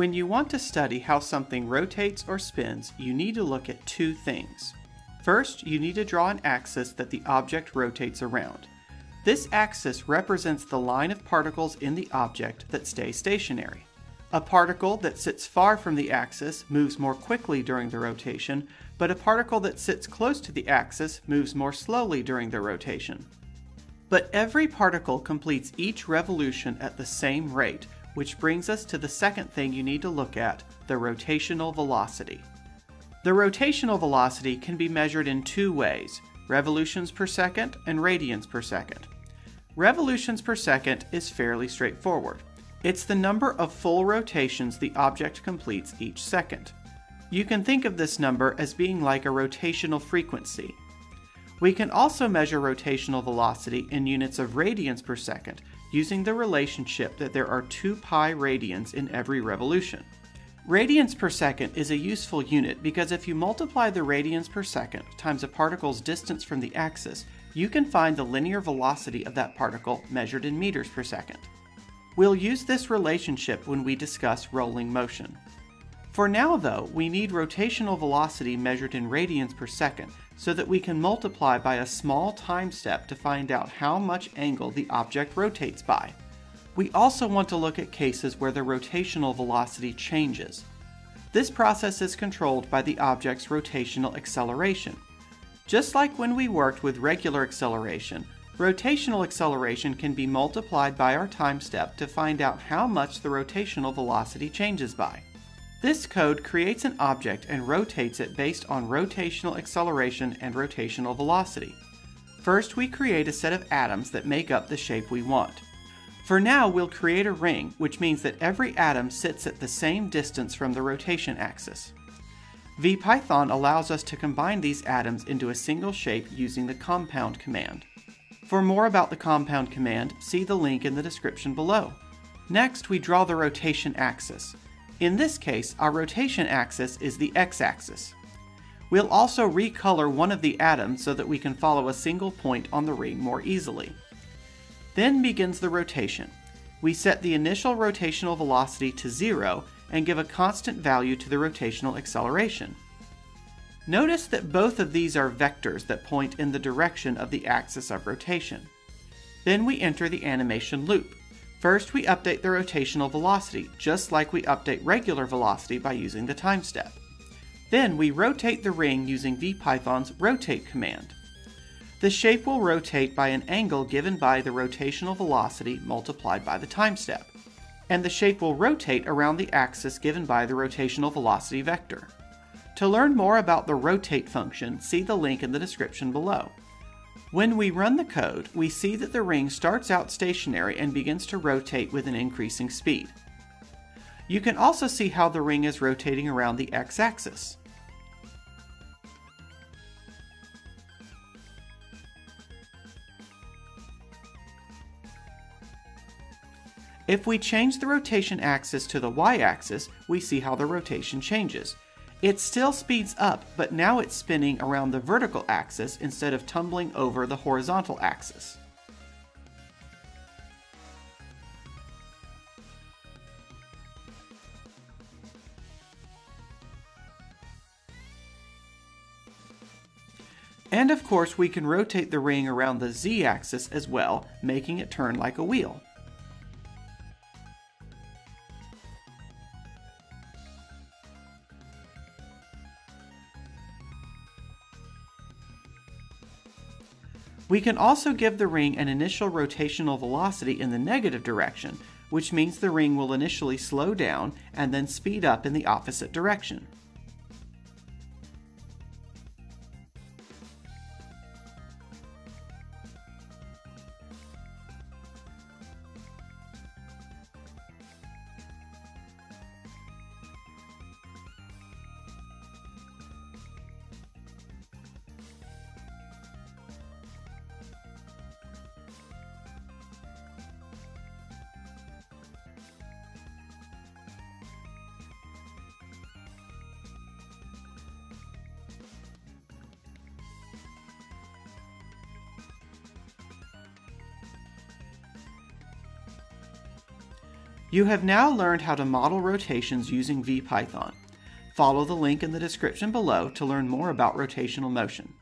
When you want to study how something rotates or spins, you need to look at two things. First, you need to draw an axis that the object rotates around. This axis represents the line of particles in the object that stay stationary. A particle that sits far from the axis moves more quickly during the rotation, but a particle that sits close to the axis moves more slowly during the rotation. But every particle completes each revolution at the same rate, which brings us to the second thing you need to look at, the rotational velocity. The rotational velocity can be measured in two ways, revolutions per second and radians per second. Revolutions per second is fairly straightforward. It's the number of full rotations the object completes each second. You can think of this number as being like a rotational frequency. We can also measure rotational velocity in units of radians per second, using the relationship that there are 2 pi radians in every revolution. Radians per second is a useful unit because if you multiply the radians per second times a particle's distance from the axis, you can find the linear velocity of that particle measured in meters per second. We'll use this relationship when we discuss rolling motion. For now though, we need rotational velocity measured in radians per second so that we can multiply by a small time step to find out how much angle the object rotates by. We also want to look at cases where the rotational velocity changes. This process is controlled by the object's rotational acceleration. Just like when we worked with regular acceleration, rotational acceleration can be multiplied by our time step to find out how much the rotational velocity changes by. This code creates an object and rotates it based on rotational acceleration and rotational velocity. First, we create a set of atoms that make up the shape we want. For now, we'll create a ring, which means that every atom sits at the same distance from the rotation axis. VPython allows us to combine these atoms into a single shape using the compound command. For more about the compound command, see the link in the description below. Next, we draw the rotation axis. In this case, our rotation axis is the x-axis. We'll also recolor one of the atoms so that we can follow a single point on the ring more easily. Then begins the rotation. We set the initial rotational velocity to 0 and give a constant value to the rotational acceleration. Notice that both of these are vectors that point in the direction of the axis of rotation. Then we enter the animation loop. First, we update the rotational velocity, just like we update regular velocity by using the time step. Then we rotate the ring using VPython's rotate command. The shape will rotate by an angle given by the rotational velocity multiplied by the time step. And the shape will rotate around the axis given by the rotational velocity vector. To learn more about the rotate function, see the link in the description below. When we run the code, we see that the ring starts out stationary and begins to rotate with an increasing speed. You can also see how the ring is rotating around the x-axis. If we change the rotation axis to the y-axis, we see how the rotation changes. It still speeds up, but now it's spinning around the vertical axis instead of tumbling over the horizontal axis. And of course, we can rotate the ring around the z-axis as well, making it turn like a wheel. We can also give the ring an initial rotational velocity in the negative direction, which means the ring will initially slow down and then speed up in the opposite direction. You have now learned how to model rotations using VPython. Follow the link in the description below to learn more about rotational motion.